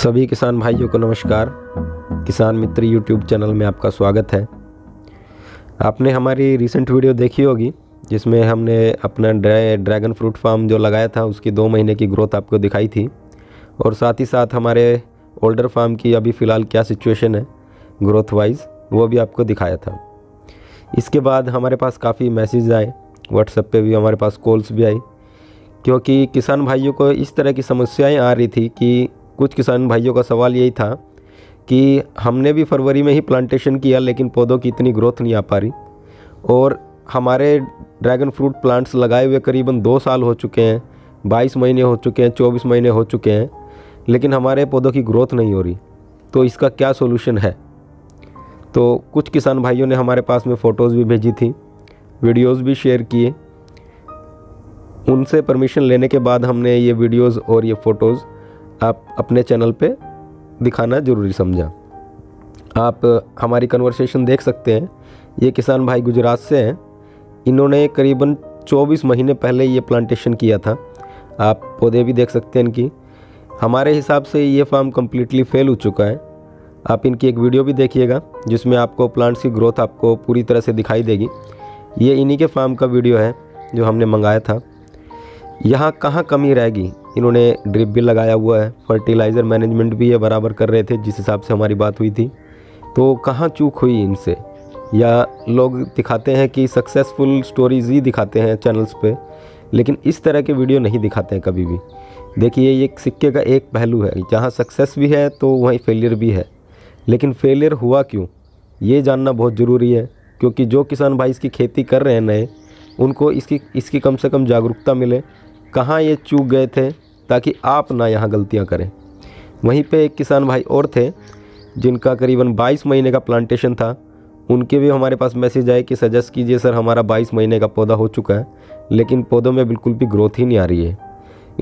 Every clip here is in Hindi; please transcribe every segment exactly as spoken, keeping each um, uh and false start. सभी किसान भाइयों को नमस्कार। किसान मित्र यूट्यूब चैनल में आपका स्वागत है। आपने हमारी रिसेंट वीडियो देखी होगी जिसमें हमने अपना ड्रै ड्रैगन फ्रूट फार्म जो लगाया था उसकी दो महीने की ग्रोथ आपको दिखाई थी, और साथ ही साथ हमारे ओल्डर फार्म की अभी फ़िलहाल क्या सिचुएशन है ग्रोथ वाइज वो भी आपको दिखाया था। इसके बाद हमारे पास काफ़ी मैसेज आए, व्हाट्सएप पे भी हमारे पास कॉल्स भी आई, क्योंकि किसान भाइयों को इस तरह की समस्याएं आ रही थी कि कुछ किसान भाइयों का सवाल यही था कि हमने भी फरवरी में ही प्लांटेशन किया लेकिन पौधों की इतनी ग्रोथ नहीं आ पा रही, और हमारे ड्रैगन फ्रूट प्लांट्स लगाए हुए करीबन दो साल हो चुके हैं, बाईस महीने हो चुके हैं, चौबीस महीने हो चुके हैं, लेकिन हमारे पौधों की ग्रोथ नहीं हो रही, तो इसका क्या सॉल्यूशन है। तो कुछ किसान भाइयों ने हमारे पास में फ़ोटोज़ भी भेजी थी, वीडियोस भी शेयर किए। उनसे परमिशन लेने के बाद हमने ये वीडियोस और ये फ़ोटोज़ आप अपने चैनल पे दिखाना ज़रूरी समझा। आप हमारी कन्वर्सेशन देख सकते हैं। ये किसान भाई गुजरात से हैं, इन्होंने करीबन चौबीस महीने पहले ये प्लांटेशन किया था। आप पौधे भी देख सकते हैं इनकी। हमारे हिसाब से ये फार्म कम्प्लीटली फेल हो चुका है। आप इनकी एक वीडियो भी देखिएगा जिसमें आपको प्लांट्स की ग्रोथ आपको पूरी तरह से दिखाई देगी। ये इन्हीं के फार्म का वीडियो है जो हमने मंगाया था। यहाँ कहाँ कमी रहेगी, इन्होंने ड्रिप भी लगाया हुआ है, फर्टिलाइज़र मैनेजमेंट भी ये बराबर कर रहे थे जिस हिसाब से हमारी बात हुई थी। तो कहाँ चूक हुई इनसे, या लोग दिखाते हैं कि सक्सेसफुल स्टोरीज ही दिखाते हैं चैनल्स पे, लेकिन इस तरह के वीडियो नहीं दिखाते हैं कभी भी। देखिए ये एक सिक्के का एक पहलू है, जहाँ सक्सेस भी है तो वहीं फेलियर भी है, लेकिन फेलियर हुआ क्यों ये जानना बहुत ज़रूरी है, क्योंकि जो किसान भाई इसकी खेती कर रहे हैं नए, उनको इसकी इसकी कम से कम जागरूकता मिले कहाँ ये चूक गए थे, ताकि आप ना यहाँ गलतियाँ करें। वहीं पे एक किसान भाई और थे जिनका करीबन बाईस महीने का प्लांटेशन था। उनके भी हमारे पास मैसेज आए कि सजेस्ट कीजिए सर, हमारा बाईस महीने का पौधा हो चुका है लेकिन पौधों में बिल्कुल भी ग्रोथ ही नहीं आ रही है।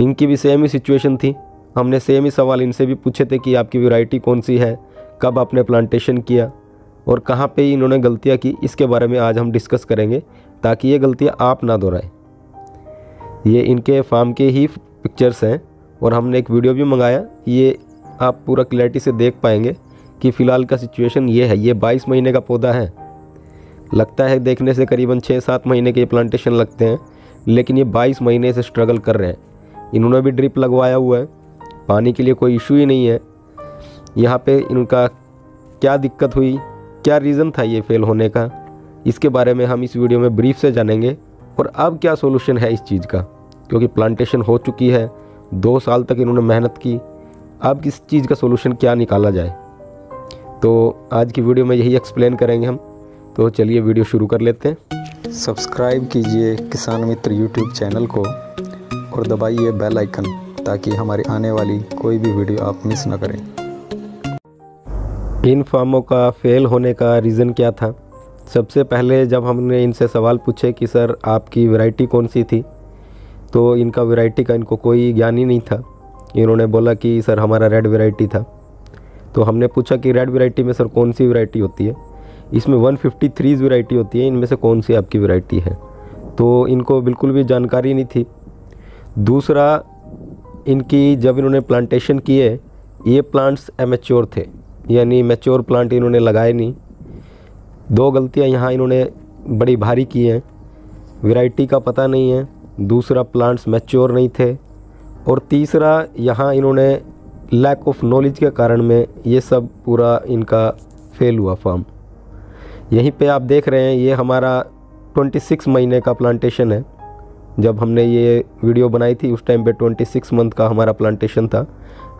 इनकी भी सेम ही सिचुएशन थी। हमने सेम ही सवाल इनसे भी पूछे थे कि आपकी वैरायटी कौन सी है, कब आपने प्लांटेशन किया और कहाँ पे इन्होंने गलतियाँ की, इसके बारे में आज हम डिस्कस करेंगे ताकि ये गलतियाँ आप ना दोहराएं। ये इनके फार्म के ही पिक्चर्स हैं और हमने एक वीडियो भी मंगाया, ये आप पूरा क्लैरिटी से देख पाएंगे कि फ़िलहाल का सिचुएशन ये है। ये बाईस महीने का पौधा है, लगता है देखने से करीबन छः सात महीने के प्लांटेशन लगते हैं, लेकिन ये बाईस महीने से स्ट्रगल कर रहे हैं। इन्होंने भी ड्रिप लगवाया हुआ है, पानी के लिए कोई इशू ही नहीं है। यहाँ पर इनका क्या दिक्कत हुई, क्या रीज़न था ये फेल होने का, इसके बारे में हम इस वीडियो में ब्रीफ से जानेंगे, और अब क्या सॉल्यूशन है इस चीज़ का, क्योंकि प्लांटेशन हो चुकी है, दो साल तक इन्होंने मेहनत की, अब किस चीज़ का सॉल्यूशन क्या निकाला जाए। तो आज की वीडियो में यही एक्सप्लेन करेंगे हम। तो चलिए वीडियो शुरू कर लेते हैं। सब्सक्राइब कीजिए किसान मित्र यूट्यूब चैनल को और दबाइए बेल आइकन ताकि हमारी आने वाली कोई भी वीडियो आप मिस ना करें। इन फार्मों का फेल होने का रीज़न क्या था? सबसे पहले जब हमने इनसे सवाल पूछे कि सर आपकी वैरायटी कौन सी थी, तो इनका वैरायटी का इनको कोई ज्ञान ही नहीं था। इन्होंने बोला कि सर हमारा रेड वैरायटी था। तो हमने पूछा कि रेड वैरायटी में सर कौन सी वैरायटी होती है, इसमें एक सौ तिरेपन वैरायटी होती है, इनमें से कौन सी आपकी वैरायटी है। तो इनको बिल्कुल भी जानकारी नहीं थी। दूसरा, इनकी जब इन्होंने प्लांटेशन किए ये प्लांट्स एमेच्योर थे, यानी मैच्योर प्लांट इन्होंने लगाए नहीं। दो गलतियां यहाँ इन्होंने बड़ी भारी की हैं। वैरायटी का पता नहीं है, दूसरा प्लांट्स मैच्योर नहीं थे, और तीसरा यहाँ इन्होंने लैक ऑफ नॉलेज के कारण में ये सब पूरा इनका फेल हुआ फार्म। यहीं पे आप देख रहे हैं ये हमारा छब्बीस महीने का प्लांटेशन है। जब हमने ये वीडियो बनाई थी उस टाइम पे छब्बीस मंथ का हमारा प्लांटेशन था।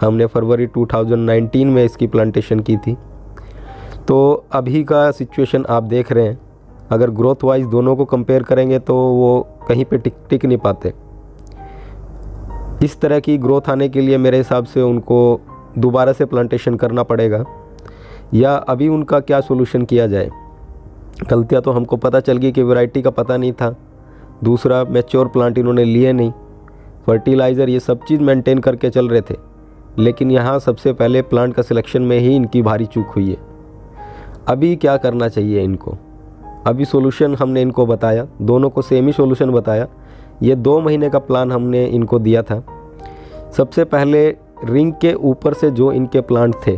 हमने फरवरी दो हज़ार उन्नीस में इसकी प्लांटेशन की थी। तो अभी का सिचुएशन आप देख रहे हैं। अगर ग्रोथ वाइज दोनों को कंपेयर करेंगे तो वो कहीं पे टिक टिक नहीं पाते। इस तरह की ग्रोथ आने के लिए मेरे हिसाब से उनको दोबारा से प्लांटेशन करना पड़ेगा, या अभी उनका क्या सॉल्यूशन किया जाए। गलतियां तो हमको पता चल गई कि वैरायटी का पता नहीं था, दूसरा मैच्योर प्लांट इन्होंने लिए नहीं, फर्टिलाइज़र, ये सब चीज़ मेंटेन करके चल रहे थे, लेकिन यहाँ सबसे पहले प्लांट का सिलेक्शन में ही इनकी भारी चूक हुई है। अभी क्या करना चाहिए इनको, अभी सॉल्यूशन हमने इनको बताया, दोनों को सेम ही सॉल्यूशन बताया। ये दो महीने का प्लान हमने इनको दिया था। सबसे पहले रिंग के ऊपर से जो इनके प्लांट थे,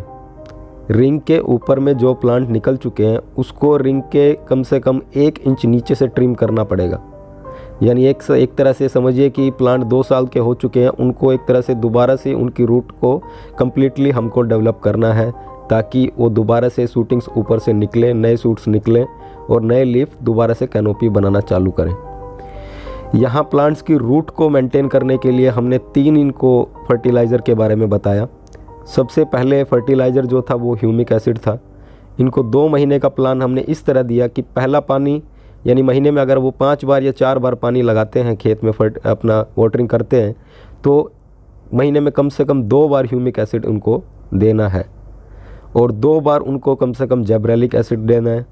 रिंग के ऊपर में जो प्लांट निकल चुके हैं उसको रिंग के कम से कम एक इंच नीचे से ट्रिम करना पड़ेगा। यानी एक से एक तरह से समझिए कि प्लांट दो साल के हो चुके हैं, उनको एक तरह से दोबारा से उनकी रूट को कम्प्लीटली हमको डेवलप करना है ताकि वो दोबारा से शूटिंग्स ऊपर से निकलें, नए शूट्स निकलें और नए लीफ दोबारा से कैनोपी बनाना चालू करें। यहाँ प्लांट्स की रूट को मेंटेन करने के लिए हमने तीन इनको फर्टिलाइज़र के बारे में बताया। सबसे पहले फर्टिलाइज़र जो था वो ह्यूमिक एसिड था। इनको दो महीने का प्लान हमने इस तरह दिया कि पहला पानी, यानी महीने में अगर वो पाँच बार या चार बार पानी लगाते हैं खेत में, फर्ट अपना वाटरिंग करते हैं, तो महीने में कम से कम दो बार ह्यूमिक एसिड उनको देना है और दो बार उनको कम से कम जिबरेलिक एसिड देना है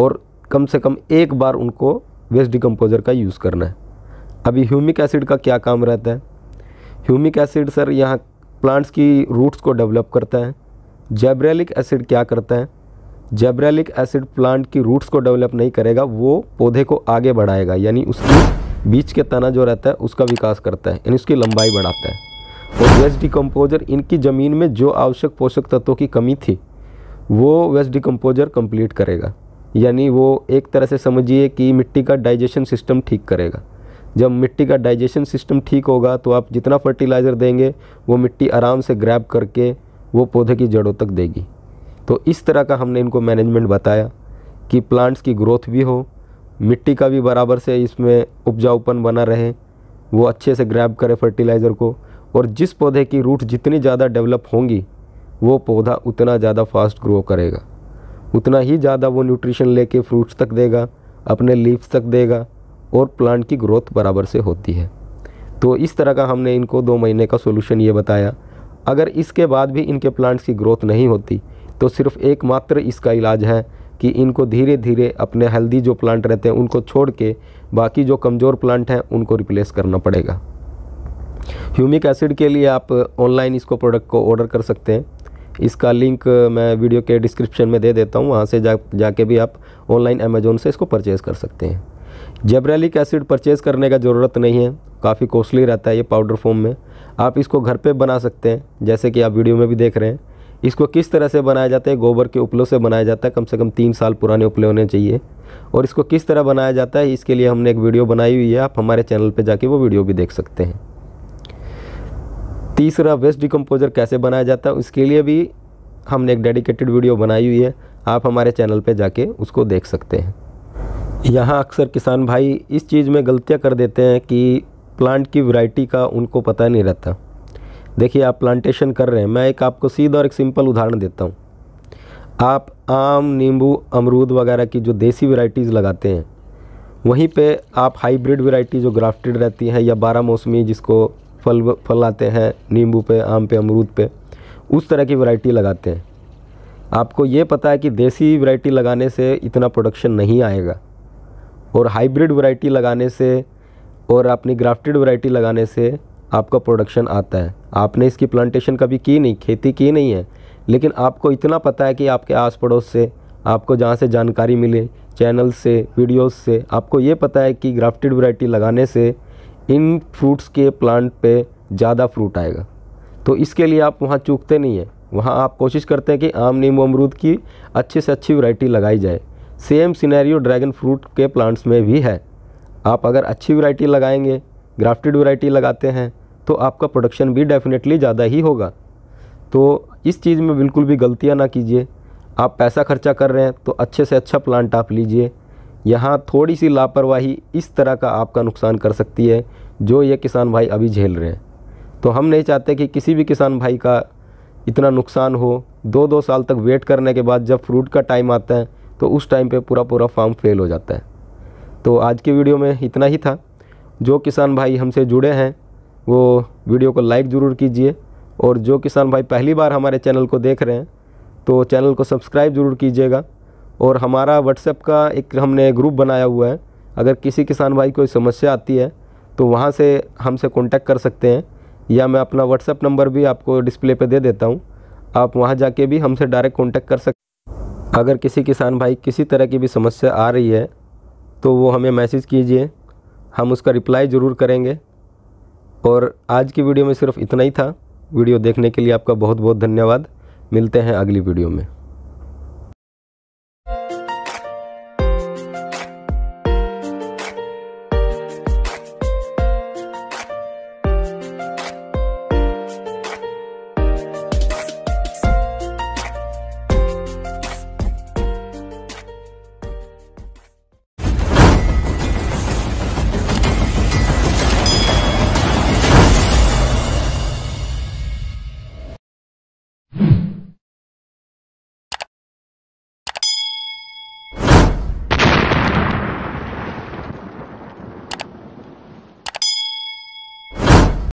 और कम से कम एक बार उनको वेस्ट डिकम्पोजर का यूज़ करना है। अभी ह्यूमिक एसिड का क्या काम रहता है? ह्यूमिक एसिड सर यहाँ प्लांट्स की रूट्स को डेवलप करता है। जिबरेलिक एसिड क्या करता है? जिबरेलिक एसिड प्लांट की रूट्स को डेवलप नहीं करेगा, वो पौधे को आगे बढ़ाएगा, यानी उसकी बीच के तना जो रहता है उसका विकास करता है, यानी उसकी लंबाई बढ़ाता है। और वेस्ट डिकम्पोजर इनकी ज़मीन में जो आवश्यक पोषक तत्वों की कमी थी वो वेस्ट डिकम्पोजर कंप्लीट करेगा, यानी वो एक तरह से समझिए कि मिट्टी का डाइजेशन सिस्टम ठीक करेगा। जब मिट्टी का डाइजेशन सिस्टम ठीक होगा तो आप जितना फर्टिलाइज़र देंगे वो मिट्टी आराम से ग्रैब करके वो पौधे की जड़ों तक देगी। तो इस तरह का हमने इनको मैनेजमेंट बताया कि प्लांट्स की ग्रोथ भी हो, मिट्टी का भी बराबर से इसमें उपजाऊपन बना रहे, वो अच्छे से ग्रैब करे फर्टिलाइज़र को, और जिस पौधे की रूट जितनी ज़्यादा डेवलप होंगी वो पौधा उतना ज़्यादा फास्ट ग्रो करेगा, उतना ही ज़्यादा वो न्यूट्रिशन लेके फ्रूट्स तक देगा, अपने लीव्स तक देगा और प्लांट की ग्रोथ बराबर से होती है। तो इस तरह का हमने इनको दो महीने का सोल्यूशन ये बताया। अगर इसके बाद भी इनके प्लांट्स की ग्रोथ नहीं होती तो सिर्फ़ एकमात्र इसका इलाज है कि इनको धीरे धीरे अपने हेल्दी जो प्लांट रहते हैं उनको छोड़ के बाकी जो कमज़ोर प्लांट हैं उनको रिप्लेस करना पड़ेगा। ह्यूमिक एसिड के लिए आप ऑनलाइन इसको प्रोडक्ट को ऑर्डर कर सकते हैं। इसका लिंक मैं वीडियो के डिस्क्रिप्शन में दे देता हूँ, वहाँ से जा जाके भी आप ऑनलाइन अमेजोन से इसको परचेज़ कर सकते हैं। जिबरेलिक एसिड परचेज़ करने का ज़रूरत नहीं है, काफ़ी कॉस्टली रहता है ये पाउडर फॉर्म में। आप इसको घर पर बना सकते हैं, जैसे कि आप वीडियो में भी देख रहे हैं। इसको किस तरह से बनाया जाता है? गोबर के उपलों से बनाया जाता है, कम से कम तीन साल पुराने उपले होने चाहिए। और इसको किस तरह बनाया जाता है इसके लिए हमने एक वीडियो बनाई हुई है, आप हमारे चैनल पर जाके वो वीडियो भी देख सकते हैं। तीसरा, वेस्ट डिकम्पोजर कैसे बनाया जाता है, उसके लिए भी हमने एक डेडिकेटेड वीडियो बनाई हुई है, आप हमारे चैनल पे जाके उसको देख सकते हैं। यहाँ अक्सर किसान भाई इस चीज़ में गलतियाँ कर देते हैं कि प्लांट की वैरायटी का उनको पता नहीं रहता। देखिए, आप प्लांटेशन कर रहे हैं, मैं एक आपको सीधा और एक सिंपल उदाहरण देता हूँ। आप आम, नींबू, अमरूद वगैरह की जो देसी वैरायटीज़ लगाते हैं, वहीं पर आप हाईब्रिड वैरायटी जो ग्राफ्टेड रहती है या बारह मौसमी जिसको फल फल आते हैं नींबू पे, आम पे, अमरूद पे, उस तरह की वैरायटी लगाते हैं। आपको ये पता है कि देसी वैरायटी लगाने से इतना प्रोडक्शन नहीं आएगा और हाइब्रिड वैरायटी लगाने से और अपनी ग्राफ्टेड वैरायटी लगाने से आपका प्रोडक्शन आता है। आपने इसकी प्लांटेशन कभी की नहीं, खेती की नहीं है, लेकिन आपको इतना पता है कि आपके आस पड़ोस से, आपको जहाँ से जानकारी मिले, चैनल से, वीडियोज़ से, आपको ये पता है कि ग्राफ्टेड वैरायटी लगाने से इन फ्रूट्स के प्लांट पे ज़्यादा फ्रूट आएगा। तो इसके लिए आप वहाँ चूकते नहीं हैं, वहाँ आप कोशिश करते हैं कि आम, नींबू, अमरूद की अच्छे से अच्छी वैरायटी लगाई जाए। सेम सिनेरियो ड्रैगन फ्रूट के प्लांट्स में भी है। आप अगर अच्छी वैरायटी लगाएंगे, ग्राफ्टेड वैरायटी लगाते हैं, तो आपका प्रोडक्शन भी डेफिनेटली ज़्यादा ही होगा। तो इस चीज़ में बिल्कुल भी गलतियाँ ना कीजिए। आप पैसा खर्चा कर रहे हैं तो अच्छे से अच्छा प्लांट आप लीजिए। यहाँ थोड़ी सी लापरवाही इस तरह का आपका नुकसान कर सकती है जो ये किसान भाई अभी झेल रहे हैं। तो हम नहीं चाहते कि किसी भी किसान भाई का इतना नुकसान हो। दो दो साल तक वेट करने के बाद जब फ्रूट का टाइम आता है तो उस टाइम पे पूरा पूरा फार्म फेल हो जाता है। तो आज की वीडियो में इतना ही था। जो किसान भाई हमसे जुड़े हैं वो वीडियो को लाइक ज़रूर कीजिए, और जो किसान भाई पहली बार हमारे चैनल को देख रहे हैं तो चैनल को सब्सक्राइब ज़रूर कीजिएगा। और हमारा व्हाट्सएप का एक हमने ग्रुप बनाया हुआ है, अगर किसी किसान भाई कोई समस्या आती है तो वहाँ से हमसे कांटेक्ट कर सकते हैं, या मैं अपना व्हाट्सएप नंबर भी आपको डिस्प्ले पे दे देता हूँ, आप वहाँ जाके भी हमसे डायरेक्ट कांटेक्ट कर सकते। अगर किसी किसान भाई किसी तरह की भी समस्या आ रही है तो वो हमें मैसेज कीजिए, हम उसका रिप्लाई ज़रूर करेंगे। और आज की वीडियो में सिर्फ इतना ही था। वीडियो देखने के लिए आपका बहुत बहुत धन्यवाद। मिलते हैं अगली वीडियो में।